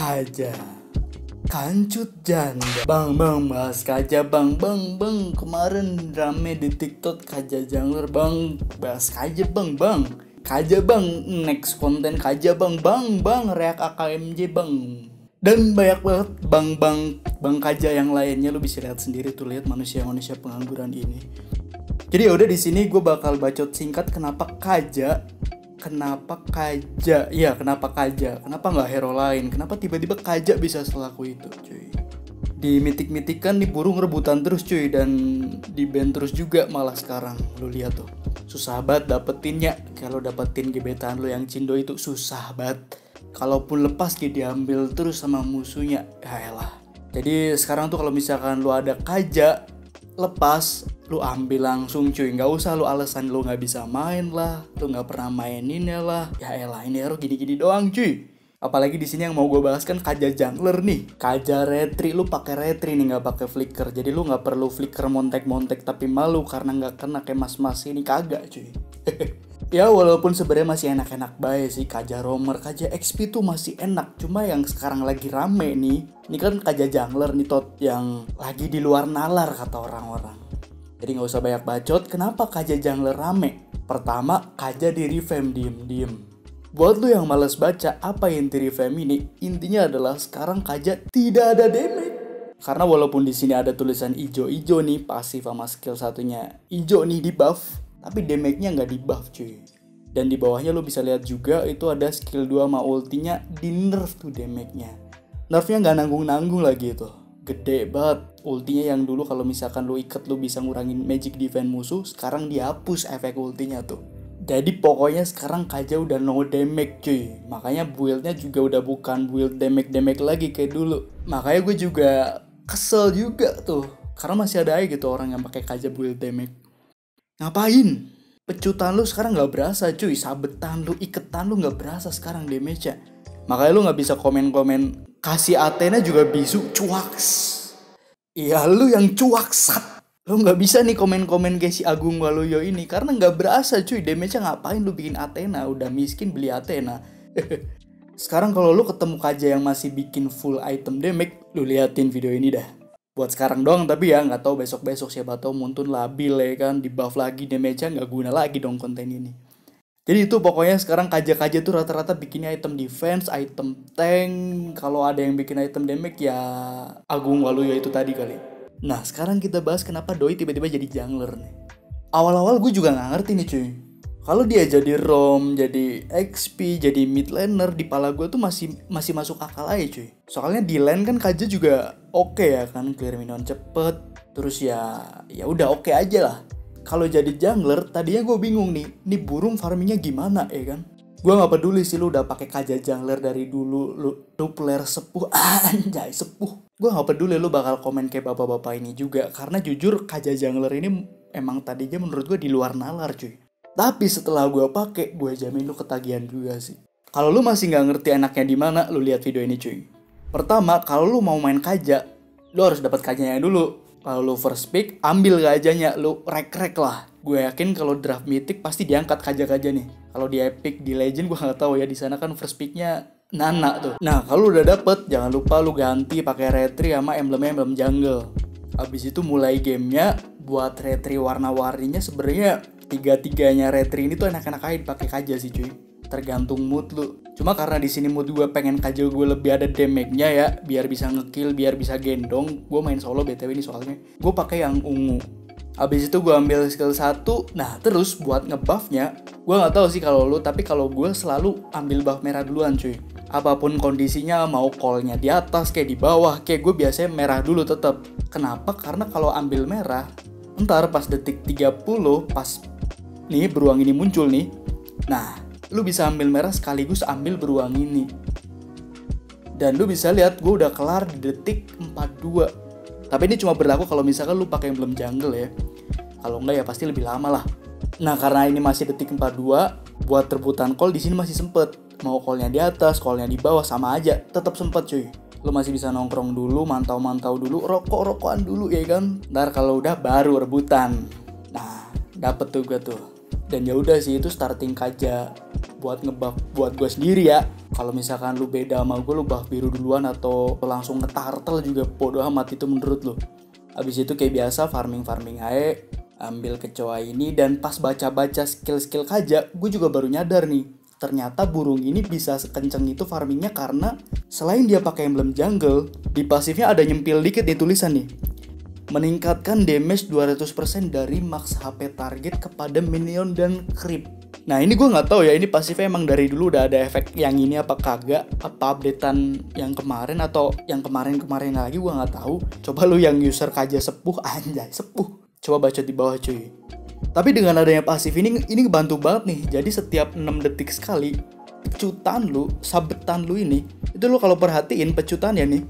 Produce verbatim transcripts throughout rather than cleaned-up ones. Kaja, kancut janda. Bang bang bahas Kaja bang bang bang. Kemarin rame di TikTok Kaja jungler bang. Bahas Kaja bang bang. Kaja bang, next konten Kaja bang bang bang. Reak A K M J bang. Dan banyak banget bang bang bang Kaja yang lainnya, lu bisa lihat sendiri tuh, lihat manusia-manusia pengangguran ini. Jadi udah di sini gue bakal bacot singkat kenapa Kaja. Kenapa Kaja? Ya, kenapa Kaja? Kenapa nggak hero lain? Kenapa tiba-tiba Kaja bisa selaku itu, cuy? Di mitik-mitik kan nih burung rebutan terus, cuy, dan di ban terus juga malah sekarang. Lu lihat tuh. Susah banget dapetinnya. Kalau dapetin gebetan lu yang cindo itu susah banget. Kalaupun lepas dia diambil terus sama musuhnya. Yaelah. Jadi sekarang tuh kalau misalkan lu ada Kaja lepas, lu ambil langsung, cuy. Nggak usah lu alasan lu nggak bisa main lah, lu nggak pernah mainin ya lah. Ya elah, ini hero gini-gini doang, cuy. Apalagi di sini yang mau gue bahas kan Kaja jungler nih. Kaja retri, lu pakai retri nih, nggak pakai flicker. Jadi lu nggak perlu flicker montek-montek tapi malu karena nggak kena kayak mas-mas ini, kagak, cuy. Ya walaupun sebenarnya masih enak-enak baik sih Kaja romer, Kaja X P tuh masih enak. Cuma yang sekarang lagi rame nih, ini kan Kaja jungler nih tot, yang lagi di luar nalar kata orang-orang. Jadi nggak usah banyak bacot, kenapa Kaja jungler rame? Pertama, Kaja di revamp diem-diem. Buat lu yang males baca apa inti revamp ini, intinya adalah sekarang Kaja tidak ada damage. Karena walaupun di sini ada tulisan ijo-ijo nih, pasif sama skill satunya ijo nih di buff, tapi damage-nya nggak di buff, cuy. Dan di bawahnya lu bisa lihat juga itu ada skill dua sama ultinya di nerf tuh damage-nya. Nerfnya nggak nanggung-nanggung lagi itu. Gede banget. Ultinya yang dulu kalau misalkan lu iket lu bisa ngurangin magic defense musuh, sekarang dihapus efek ultinya tuh. Jadi pokoknya sekarang Kaja udah no damage, cuy. Makanya build-nya juga udah bukan build damage-damage lagi kayak dulu. Makanya gue juga kesel juga tuh, karena masih ada aja gitu orang yang pakai Kaja build damage. Ngapain? Pecutan lu sekarang gak berasa, cuy. Sabetan lu, iketan lu gak berasa sekarang damage-nya. Makanya lu gak bisa komen-komen kasih Athena juga bisu cuaks. Iya, lu yang cuaksat. Lu nggak bisa nih komen-komen kayak si Agung Waluyo ini karena nggak berasa, cuy. Damage-nya ngapain lu bikin Athena? Udah miskin beli Athena. Sekarang kalau lu ketemu Kaja yang masih bikin full item damage, lu liatin video ini dah. Buat sekarang doang tapi ya, nggak tahu besok-besok siapa tahu muntun labil ya kan, di buff lagi damage-nya nggak guna lagi dong konten ini. Jadi itu pokoknya sekarang Kaja-Kaja tuh rata-rata bikinnya item defense, item tank. Kalau ada yang bikin item damage ya Agung Waluyo itu tadi kali. Nah sekarang kita bahas kenapa Doi tiba-tiba jadi jungler nih. Awal-awal gue juga gak ngerti nih, cuy. Kalau dia jadi rom, jadi X P, jadi mid laner, di pala gue tuh masih masih masuk akal aja, cuy. Soalnya di lane kan Kaja juga oke ya kan, clear minion cepet. Terus ya ya udah oke aja lah. Kalau jadi jungler, tadinya gue bingung nih, ini burung farmingnya gimana ya kan? Gue gak peduli sih lu udah pakai Kaja jungler dari dulu, lu, lu player sepuh, anjay sepuh. Gue gak peduli lu bakal komen kayak bapak-bapak ini juga, karena jujur Kaja jungler ini emang tadinya menurut gue di luar nalar, cuy. Tapi setelah gue pakai, gue jamin lu ketagihan juga sih. Kalau lu masih gak ngerti enaknya di mana, lu lihat video ini, cuy. Pertama, kalau lu mau main Kaja, lu harus dapat Kajanya dulu. Kalau lu first pick, ambil Kajanya, lu rek-rek lah. Gue yakin kalau draft mythic pasti diangkat Kaja-Kaja nih. Kalau di epic, di legend gue nggak tahu ya, di sana kan first picknya Nana tuh. Nah kalau udah dapet, jangan lupa lu ganti pakai retri sama emblem-emblem jungle. Abis itu mulai gamenya, buat retri warna-warninya sebenarnya tiga-tiganya retri ini tuh enak-enak aja dipakai Kaja sih, cuy. Tergantung mood lu. Cuma karena di sini mood gue pengen Kaja gue lebih ada damage-nya ya, biar bisa ngekill, biar bisa gendong. Gue main solo B T W ini soalnya. Gue pakai yang ungu. Abis itu gue ambil skill satu. Nah, terus buat ngebuffnya, gue nggak tahu sih kalau lu, tapi kalau gue selalu ambil buff merah duluan, cuy. Apapun kondisinya, mau call-nya di atas kayak di bawah, kayak gue biasanya merah dulu tetap. Kenapa? Karena kalau ambil merah, ntar pas detik tiga puluh, pas nih beruang ini muncul nih. Nah, lu bisa ambil merah sekaligus ambil beruang ini. Dan lu bisa lihat gue udah kelar di detik empat puluh dua. Tapi ini cuma berlaku kalau misalkan lu pakai emblem jungle ya. Kalau enggak ya pasti lebih lama lah. Nah karena ini masih detik empat puluh dua, buat rebutan call di sini masih sempet. Mau callnya di atas, callnya di bawah sama aja, tetap sempet, cuy. Lu masih bisa nongkrong dulu, mantau-mantau dulu, rokok-rokokan dulu ya kan. Ntar kalau udah baru rebutan. Nah dapet tuh gue tuh. Dan ya udah sih itu starting Kaja. buat ngebuff buat gue sendiri ya. Kalau misalkan lu beda sama gue, lu buff biru duluan atau langsung ngetartel juga bodo amat itu menurut lu. Abis itu kayak biasa farming-farming aja, ambil kecoa ini, dan pas baca-baca skill-skill kaja, gue juga baru nyadar nih, ternyata burung ini bisa sekenceng itu farmingnya karena selain dia pakai emblem jungle, di pasifnya ada nyempil dikit di tulisan nih. Meningkatkan damage dua ratus persen dari max H P target kepada minion dan creep. Nah ini gue gak tahu ya, ini pasifnya emang dari dulu udah ada efek yang ini apa kagak, apa updatean yang kemarin atau yang kemarin-kemarin lagi gue gak tahu. Coba lu yang user kaja sepuh, anjay sepuh, coba baca di bawah cuy. Tapi dengan adanya pasif ini, ini ngebantu banget nih. Jadi setiap enam detik sekali, pecutan lu, sabetan lu ini, itu lu kalau perhatiin pecutan ya nih,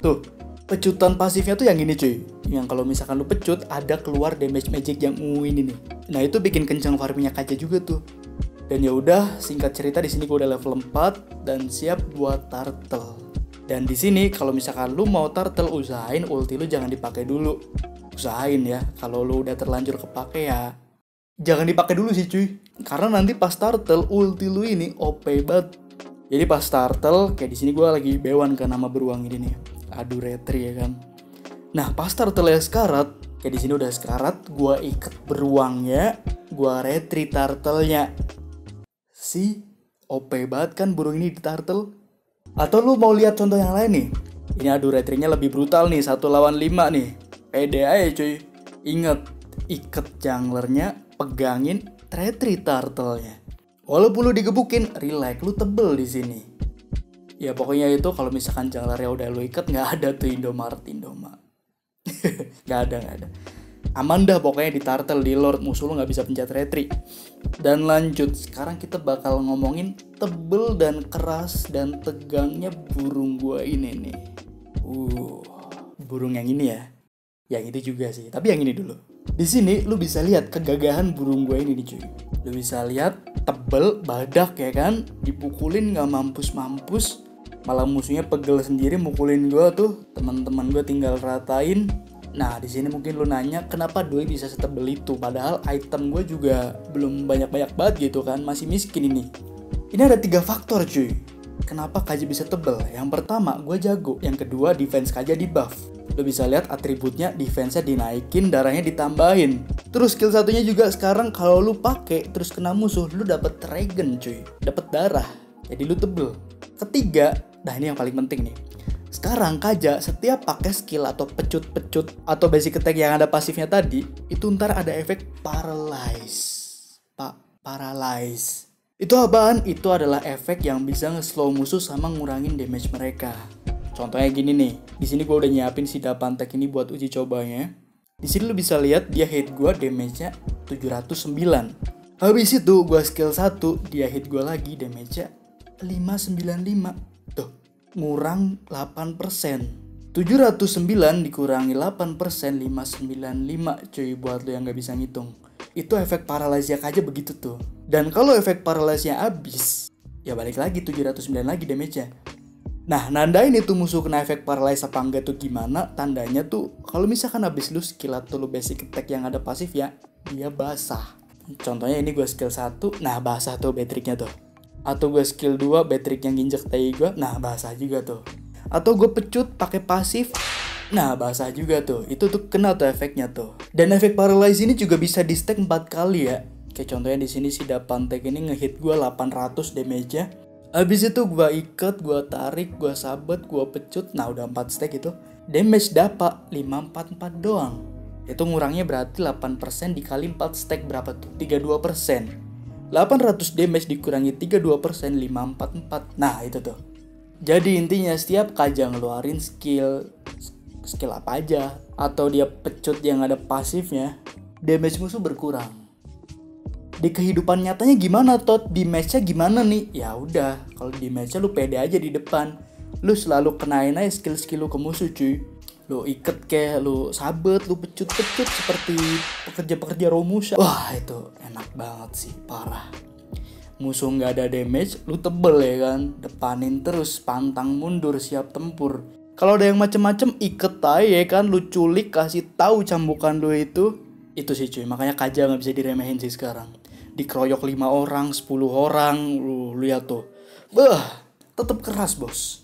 tuh, pecutan pasifnya tuh yang ini cuy. Yang kalau misalkan lu pecut, ada keluar damage magic yang ungu ini nih. Nah itu bikin kencang farmingnya kaca juga tuh. Dan ya udah, singkat cerita di sini gue udah level empat dan siap buat turtle. Dan di sini kalau misalkan lu mau turtle, usahain ulti lu jangan dipakai dulu. Usahain ya, kalau lu udah terlanjur kepake ya jangan dipakai dulu sih cuy. Karena nanti pas turtle ulti lu ini O P banget. Jadi pas turtle, kayak di sini gue lagi bewan ke nama beruang ini nih. Aduh retri ya kan. Nah pas turtle sekarat, kayak di sini udah sekarat, gue ikat beruangnya, gue retri turtlenya. Si O P banget kan burung ini di turtle. Atau lu mau lihat contoh yang lain nih. Ini aduh retrinya lebih brutal nih, satu lawan lima nih. Pede aja cuy. Ingat, ikat junglernya, pegangin, retri turtlenya. Walaupun lu digebukin, relax, lu tebel di sini. Ya pokoknya itu kalau misalkan junglernya udah lu ikat, nggak ada tuh Indomaret, Indomaret. Nggak ada, nggak ada. Aman dah pokoknya di turtle, di lord musuh lu nggak bisa pencet retri. Dan lanjut, sekarang kita bakal ngomongin tebel dan keras dan tegangnya burung gua ini nih. Uh, burung yang ini ya. Yang itu juga sih, tapi yang ini dulu. Di sini lu bisa lihat kegagahan burung gua ini nih cuy. Lu bisa lihat tebel, badak ya kan, dipukulin nggak mampus-mampus. Malah musuhnya pegel sendiri mukulin gue tuh, teman-teman gue tinggal ratain. Nah di sini mungkin lu nanya kenapa Doi bisa setebel itu, padahal item gue juga belum banyak-banyak banget gitu kan, masih miskin ini. Ini ada tiga faktor cuy, kenapa Kaja bisa tebel. Yang pertama gue jago, yang kedua defense Kaja di buff. Lu bisa lihat atributnya, defense-nya dinaikin, darahnya ditambahin. Terus skill satunya juga sekarang kalau lu pakai terus kena musuh, lu dapet regen cuy, dapet darah, jadi lu tebel. Ketiga, nah ini yang paling penting nih. Sekarang Kaja setiap pakai skill atau pecut-pecut atau basic attack yang ada pasifnya tadi, itu ntar ada efek paralyze. Pa paralyze. Itu apaan? Itu adalah efek yang bisa nge-slow musuh sama ngurangin damage mereka. Contohnya gini nih. Di sini gue udah nyiapin si Dapantek ini buat uji cobanya. Di sini lu bisa lihat dia hit gue damage-nya tujuh ratus sembilan. Habis itu gue skill satu, dia hit gue lagi damage-nya lima ratus sembilan puluh lima. Tuh, ngurang delapan persen. tujuh ratus sembilan dikurangi delapan persen, lima ratus sembilan puluh lima cuy, buat lo yang gak bisa ngitung. Itu efek paralisia aja begitu tuh. Dan kalau efek paralisia habis, ya balik lagi tujuh ratus sembilan lagi damage-nya. Nah, nandain itu musuh kena efek paralyze apa enggak tuh gimana? Tandanya tuh kalau misalkan habis lu skill atau lu basic attack yang ada pasif ya, dia basah. Contohnya ini gue skill satu, nah basah tuh batriknya tuh. Atau gue skill dua, batterik yang injek tai gue, nah basah juga tuh. Atau gue pecut pakai pasif, nah basah juga tuh. Itu tuh kena tuh efeknya tuh. Dan efek paralyze ini juga bisa di stack empat kali ya. Kayak contohnya di sini si Dapantek ini ngehit gue delapan ratus damage-nya. Abis itu gue ikat, gue tarik, gue sabet, gue pecut, nah udah empat stack itu. Damage dapat lima ratus empat puluh empat doang. Itu ngurangnya berarti delapan persen dikali empat stack berapa tuh? tiga puluh dua persen. delapan ratus damage dikurangi tiga puluh dua persen, lima ratus empat puluh empat. Nah itu tuh. Jadi intinya setiap Kaja ngeluarin skill, skill apa aja, atau dia pecut yang ada pasifnya, damage musuh berkurang. Di kehidupan nyatanya gimana tot? Di matchnya gimana nih? Ya udah, kalau di matchnya lu pede aja di depan. Lu selalu kenain aja skill-skill lu ke musuh cuy. Lu iket kek, lu sabet, lu pecut-pecut seperti pekerja-pekerja Romusha. Wah itu enak banget sih, parah. Musuh nggak ada damage, lu tebel ya kan. Depanin terus, pantang mundur, siap tempur. Kalau ada yang macem-macem, iket aja ya kan. Lu culik, kasih tahu cambukan lu itu. Itu sih cuy, makanya Kaja nggak bisa diremehin sih sekarang. Dikeroyok lima orang, sepuluh orang, lu lihat tuh. Bah, tetap keras bos.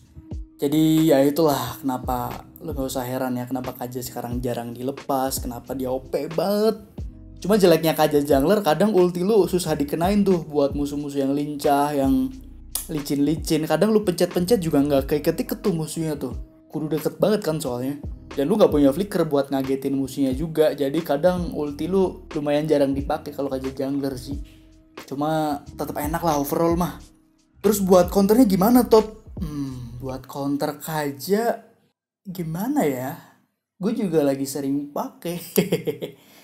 Jadi ya itulah kenapa lu gak usah heran ya kenapa Kaja sekarang jarang dilepas, kenapa dia O P banget. Cuma jeleknya Kaja jungler kadang ulti lu susah dikenain tuh buat musuh-musuh yang lincah, yang licin-licin. Kadang lu pencet-pencet juga nggak kayak ketik tuh musuhnya tuh. Kudu deket banget kan soalnya. Dan lu nggak punya flicker buat ngagetin musuhnya juga. Jadi kadang ulti lu lumayan jarang dipakai kalau Kaja jungler sih. Cuma tetap enak lah overall mah. Terus buat counternya gimana Top? Hmm. Buat counter Kaja gimana ya? Gue juga lagi sering pakai.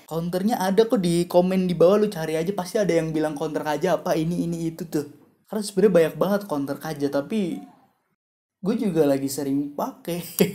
Counternya ada kok di komen di bawah, lu cari aja pasti ada yang bilang counter Kaja apa ini ini itu tuh. Karena sebenarnya banyak banget counter Kaja tapi gue juga lagi sering pakai.